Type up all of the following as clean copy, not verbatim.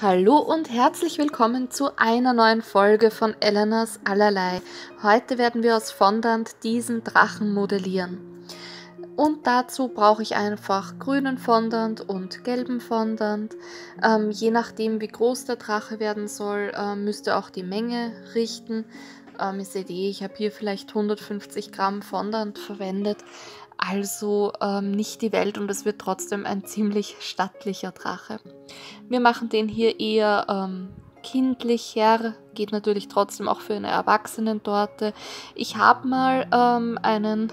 Hallo und herzlich willkommen zu einer neuen Folge von Elena's Allerlei. Heute werden wir aus Fondant diesen Drachen modellieren. Und dazu brauche ich einfach grünen Fondant und gelben Fondant. Je nachdem wie groß der Drache werden soll, müsst ihr auch die Menge richten. Ihr seht ich habe hier vielleicht 150 Gramm Fondant verwendet. Also nicht die Welt und es wird trotzdem ein ziemlich stattlicher Drache. Wir machen den hier eher kindlicher, geht natürlich trotzdem auch für eine Erwachsenentorte. Ich habe mal einen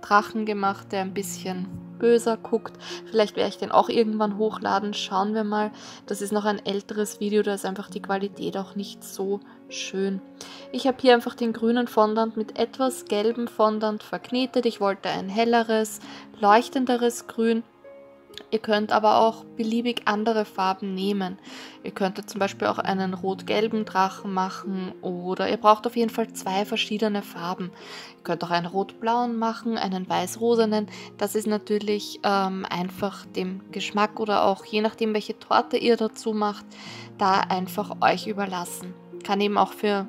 Drachen gemacht, der ein bisschen böser guckt. Vielleicht werde ich den auch irgendwann hochladen, schauen wir mal. Das ist noch ein älteres Video, da ist einfach die Qualität auch nicht so schön. Ich habe hier einfach den grünen Fondant mit etwas gelbem Fondant verknetet. Ich wollte ein helleres, leuchtenderes Grün. Ihr könnt aber auch beliebig andere Farben nehmen. Ihr könntet zum Beispiel auch einen rot-gelben Drachen machen oder ihr braucht auf jeden Fall zwei verschiedene Farben. Ihr könnt auch einen rot-blauen machen, einen weiß-rosanen. Das ist natürlich einfach dem Geschmack oder auch je nachdem, welche Torte ihr dazu macht, da einfach euch überlassen. Kann eben auch für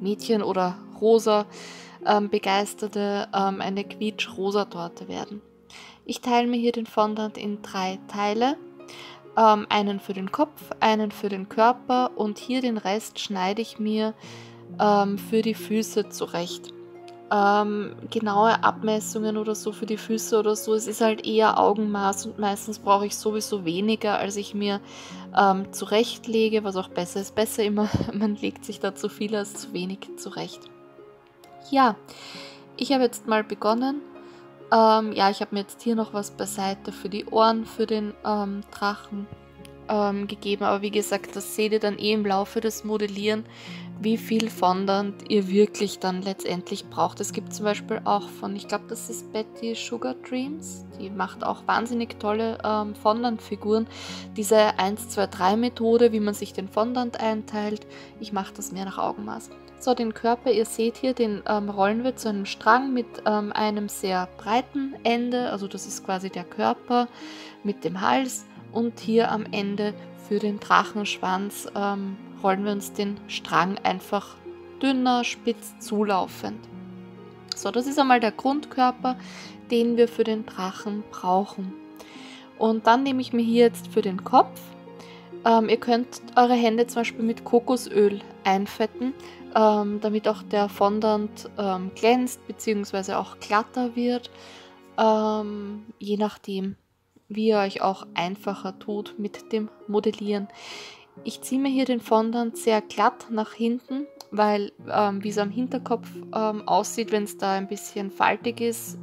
Mädchen oder rosa Begeisterte eine quietsch-rosa Torte werden. Ich teile mir hier den Fondant in drei Teile. Einen für den Kopf, einen für den Körper und hier den Rest schneide ich mir für die Füße zurecht. Genaue Abmessungen oder so für die Füße oder so, es ist halt eher Augenmaß und meistens brauche ich sowieso weniger, als ich mir zurechtlege, was auch besser ist. Besser immer, man legt sich da zu viel als zu wenig zurecht. Ja, ich habe jetzt mal begonnen. Ja, ich habe mir jetzt hier noch was beiseite für die Ohren, für den Drachen gegeben, aber wie gesagt, das seht ihr dann eh im Laufe des Modellieren, wie viel Fondant ihr wirklich dann letztendlich braucht. Es gibt zum Beispiel auch von, ich glaube, das ist Betty Sugar Dreams, die macht auch wahnsinnig tolle Fondant-Figuren. Diese 1-2-3-Methode, wie man sich den Fondant einteilt, ich mache das mehr nach Augenmaß. So, den Körper, ihr seht hier, den rollen wir zu einem Strang mit einem sehr breiten Ende, also das ist quasi der Körper mit dem Hals und hier am Ende für den Drachenschwanz rollen wir uns den Strang einfach dünner, spitz zulaufend. So, das ist einmal der Grundkörper, den wir für den Drachen brauchen. Und dann nehme ich mir hier jetzt für den Kopf. Ihr könnt eure Hände zum Beispiel mit Kokosöl einfetten, damit auch der Fondant glänzt bzw. auch glatter wird, je nachdem, wie ihr euch auch einfacher tut mit dem Modellieren. Ich ziehe mir hier den Fondant sehr glatt nach hinten, weil wie es am Hinterkopf aussieht, wenn es da ein bisschen faltig ist,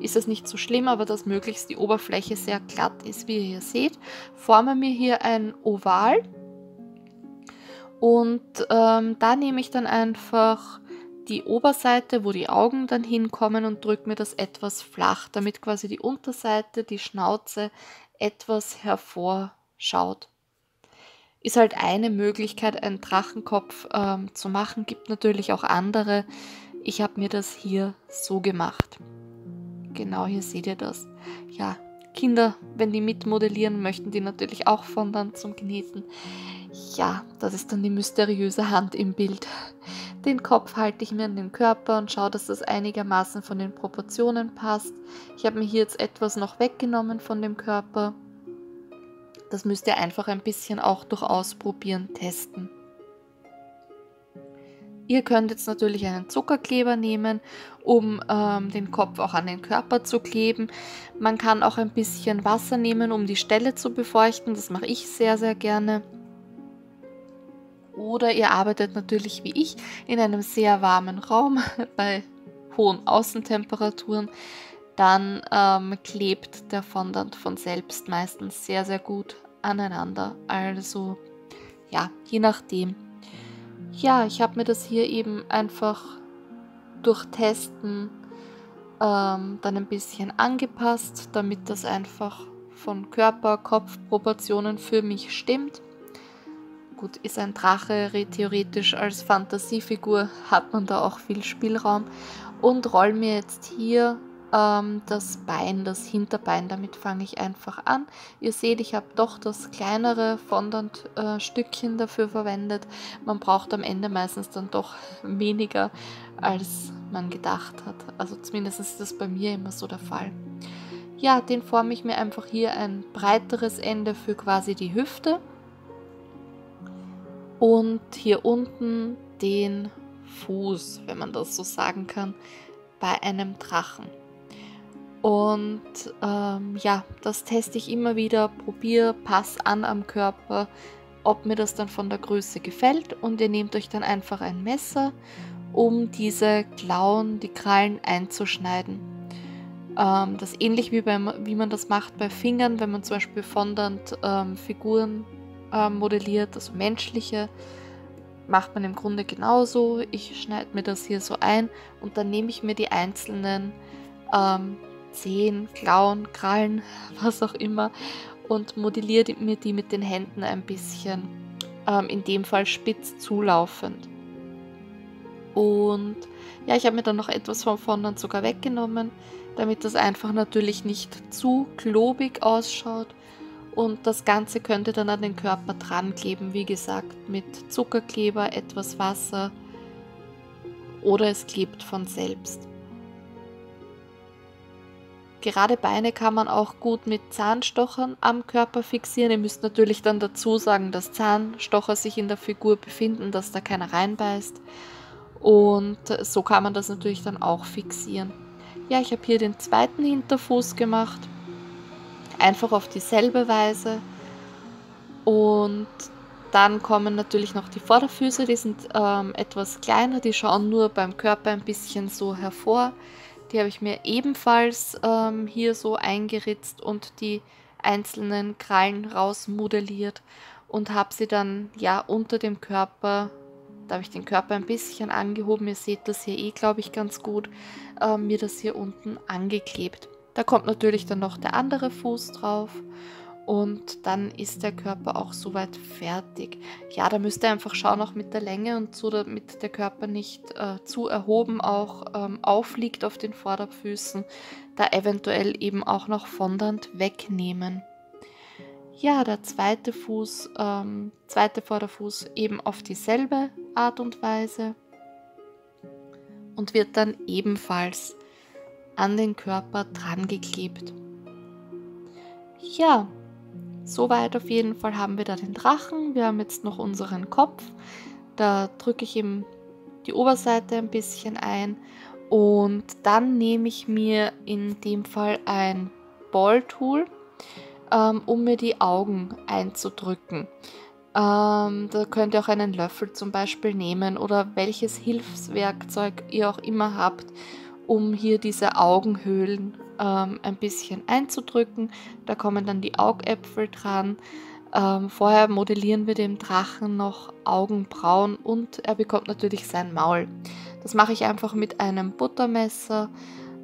ist das nicht so schlimm, aber dass möglichst die Oberfläche sehr glatt ist, wie ihr hier seht. Forme mir hier ein Oval und da nehme ich dann einfach die Oberseite, wo die Augen dann hinkommen und drücke mir das etwas flach, damit quasi die Unterseite, die Schnauze etwas hervorschaut. Ist halt eine Möglichkeit, einen Drachenkopf zu machen. Gibt natürlich auch andere. Ich habe mir das hier so gemacht. Genau, hier seht ihr das. Ja, Kinder, wenn die mitmodellieren, möchten die natürlich auch Fondant zum Kneten. Ja, das ist dann die mysteriöse Hand im Bild. Den Kopf halte ich mir an den Körper und schaue, dass das einigermaßen von den Proportionen passt. Ich habe mir hier jetzt etwas noch weggenommen von dem Körper. Das müsst ihr einfach ein bisschen auch durch Ausprobieren testen. Ihr könnt jetzt natürlich einen Zuckerkleber nehmen, um den Kopf auch an den Körper zu kleben. Man kann auch ein bisschen Wasser nehmen, um die Stelle zu befeuchten. Das mache ich sehr, sehr gerne. Oder ihr arbeitet natürlich wie ich in einem sehr warmen Raum bei hohen Außentemperaturen. Dann klebt der Fondant von selbst meistens sehr, sehr gut aneinander. Also, ja, je nachdem. Ja, ich habe mir das hier eben einfach durch Testen dann ein bisschen angepasst, damit das einfach von Körper-Kopf-Proportionen für mich stimmt. Gut, ist ein Drache theoretisch als Fantasiefigur, hat man da auch viel Spielraum. Und roll mir jetzt hier das Bein, das Hinterbein, damit fange ich einfach an. Ihr seht, ich habe doch das kleinere Fondant-Stückchen dafür verwendet. Man braucht am Ende meistens dann doch weniger, als man gedacht hat. Also zumindest ist das bei mir immer so der Fall. Ja, den forme ich mir einfach hier ein breiteres Ende für quasi die Hüfte. Und hier unten den Fuß, wenn man das so sagen kann, bei einem Drachen. Und ja, das teste ich immer wieder, probiere, passe an am Körper, ob mir das dann von der Größe gefällt. Und ihr nehmt euch dann einfach ein Messer, um diese Klauen, die Krallen einzuschneiden. Das ist ähnlich wie, wie man das macht bei Fingern, wenn man zum Beispiel Fondant-Figuren modelliert, also menschliche, macht man im Grunde genauso. Ich schneide mir das hier so ein und dann nehme ich mir die einzelnen Zehen, Klauen, Krallen, was auch immer, und modelliere mir die mit den Händen ein bisschen, in dem Fall spitz zulaufend. Und ja, ich habe mir dann noch etwas vom Fondant sogar weggenommen, damit das einfach natürlich nicht zu klobig ausschaut. Und das Ganze könnt ihr dann an den Körper dran kleben, wie gesagt, mit Zuckerkleber, etwas Wasser oder es klebt von selbst. Gerade Beine kann man auch gut mit Zahnstochern am Körper fixieren. Ihr müsst natürlich dann dazu sagen, dass Zahnstocher sich in der Figur befinden, dass da keiner reinbeißt. Und so kann man das natürlich dann auch fixieren. Ja, ich habe hier den zweiten Hinterfuß gemacht. Einfach auf dieselbe Weise. Und dann kommen natürlich noch die Vorderfüße, die sind etwas kleiner, die schauen nur beim Körper ein bisschen so hervor. Die habe ich mir ebenfalls hier so eingeritzt und die einzelnen Krallen rausmodelliert und habe sie dann ja unter dem Körper, da habe ich den Körper ein bisschen angehoben, ihr seht das hier eh, glaube ich, ganz gut, mir das hier unten angeklebt. Da kommt natürlich dann noch der andere Fuß drauf und dann ist der Körper auch soweit fertig. Ja, da müsst ihr einfach schauen, auch mit der Länge und so, damit der Körper nicht zu erhoben auch aufliegt auf den Vorderfüßen, da eventuell eben auch noch Fondant wegnehmen. Ja, der zweite Fuß, zweite Vorderfuß eben auf dieselbe Art und Weise und wird dann ebenfalls an den Körper dran geklebt. Ja, soweit auf jeden Fall haben wir da den Drachen. Wir haben jetzt noch unseren Kopf. Da drücke ich ihm die Oberseite ein bisschen ein und dann nehme ich mir in dem Fall ein Balltool, um mir die Augen einzudrücken. Da könnt ihr auch einen Löffel zum Beispiel nehmen oder welches Hilfswerkzeug ihr auch immer habt, um hier diese Augenhöhlen ein bisschen einzudrücken. Da kommen dann die Augäpfel dran. Vorher modellieren wir dem Drachen noch Augenbrauen und er bekommt natürlich sein Maul. Das mache ich einfach mit einem Buttermesser.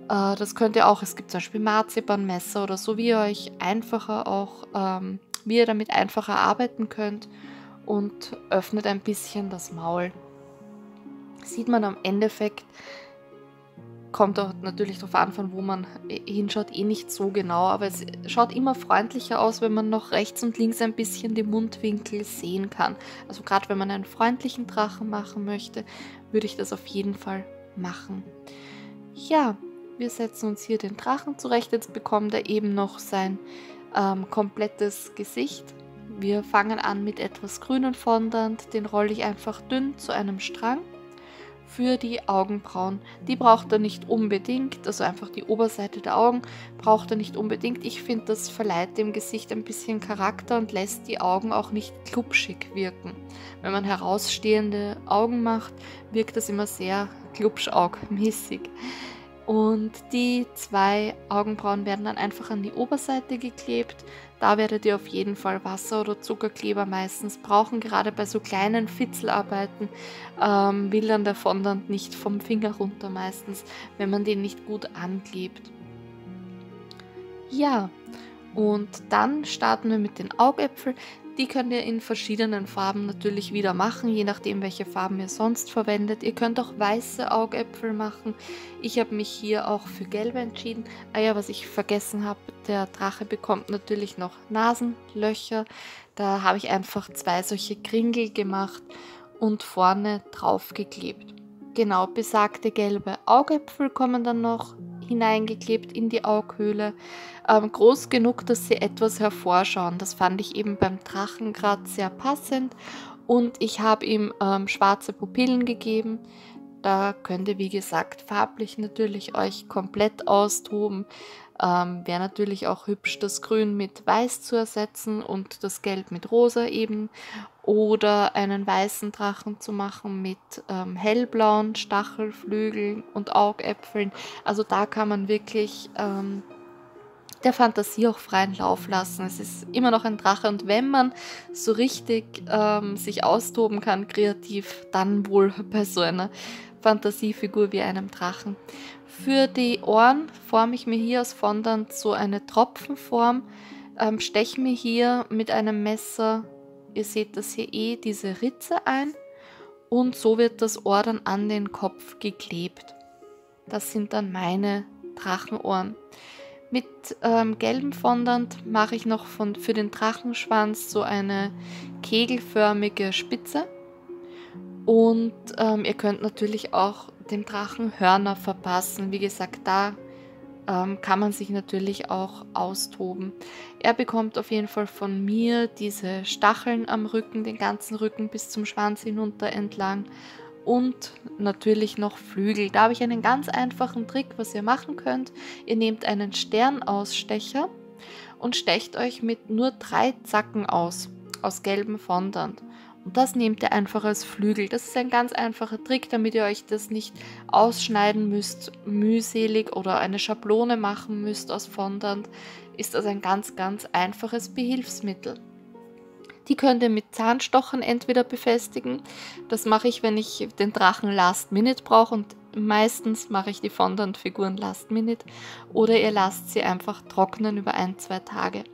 Das könnt ihr auch, es gibt zum Beispiel Marzipanmesser oder so, wie ihr euch einfacher auch, wie ihr damit einfacher arbeiten könnt, und öffnet ein bisschen das Maul. Sieht man am Endeffekt, kommt auch natürlich darauf an, von wo man hinschaut, eh nicht so genau, aber es schaut immer freundlicher aus, wenn man noch rechts und links ein bisschen die Mundwinkel sehen kann. Also gerade wenn man einen freundlichen Drachen machen möchte, würde ich das auf jeden Fall machen. Ja, wir setzen uns hier den Drachen zurecht. Jetzt bekommt er eben noch sein komplettes Gesicht. Wir fangen an mit etwas grünen Fondant, den rolle ich einfach dünn zu einem Strang. Für die Augenbrauen, die braucht er nicht unbedingt, also einfach die Oberseite der Augen braucht er nicht unbedingt. Ich finde, das verleiht dem Gesicht ein bisschen Charakter und lässt die Augen auch nicht klubschig wirken. Wenn man herausstehende Augen macht, wirkt das immer sehr klubschaugmäßig. Und die zwei Augenbrauen werden dann einfach an die Oberseite geklebt. Da werdet ihr auf jeden Fall Wasser oder Zuckerkleber meistens brauchen. Gerade bei so kleinen Fitzelarbeiten will dann der Fondant nicht vom Finger runter meistens, wenn man den nicht gut anklebt. Ja, und dann starten wir mit den Augäpfeln. Die könnt ihr in verschiedenen Farben natürlich wieder machen, je nachdem welche Farben ihr sonst verwendet. Ihr könnt auch weiße Augäpfel machen. Ich habe mich hier auch für gelbe entschieden. Ah ja, was ich vergessen habe, der Drache bekommt natürlich noch Nasenlöcher. Da habe ich einfach 2 solche Kringel gemacht und vorne drauf geklebt. Genau, besagte gelbe Augäpfel kommen dann noch hineingeklebt in die Aughöhle, groß genug, dass sie etwas hervorschauen. Das fand ich eben beim Drachen gerade sehr passend und ich habe ihm schwarze Pupillen gegeben. Da könnt ihr, wie gesagt, farblich natürlich euch komplett austoben. Wäre natürlich auch hübsch, das Grün mit Weiß zu ersetzen und das Gelb mit Rosa eben oder einen weißen Drachen zu machen mit hellblauen Stachelflügeln und Augäpfeln. Also da kann man wirklich der Fantasie auch freien Lauf lassen. Es ist immer noch ein Drache und wenn man so richtig sich austoben kann kreativ, dann wohl bei so einer Fantasiefigur wie einem Drachen. Für die Ohren forme ich mir hier aus Fondant so eine Tropfenform, steche mir hier mit einem Messer, ihr seht das hier eh, diese Ritze ein und so wird das Ohr dann an den Kopf geklebt. Das sind dann meine Drachenohren. Mit gelbem Fondant mache ich noch für den Drachenschwanz so eine kegelförmige Spitze. Und ihr könnt natürlich auch dem Drachen Hörner verpassen. Wie gesagt, da kann man sich natürlich auch austoben. Er bekommt auf jeden Fall von mir diese Stacheln am Rücken, den ganzen Rücken bis zum Schwanz hinunter entlang und natürlich noch Flügel. Da habe ich einen ganz einfachen Trick, was ihr machen könnt. Ihr nehmt einen Sternausstecher und stecht euch mit nur 3 Zacken aus gelbem Fondant. Und das nehmt ihr einfach als Flügel. Das ist ein ganz einfacher Trick, damit ihr euch das nicht ausschneiden müsst, mühselig oder eine Schablone machen müsst aus Fondant, ist das ein ganz, ganz einfaches Behilfsmittel. Die könnt ihr mit Zahnstochern entweder befestigen. Das mache ich, wenn ich den Drachen Last Minute brauche und meistens mache ich die Fondant-Figuren Last Minute oder ihr lasst sie einfach trocknen über 1–2 Tage.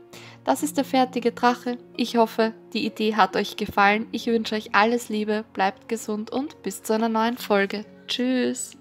Das ist der fertige Drache. Ich hoffe, die Idee hat euch gefallen. Ich wünsche euch alles Liebe, bleibt gesund und bis zu einer neuen Folge. Tschüss!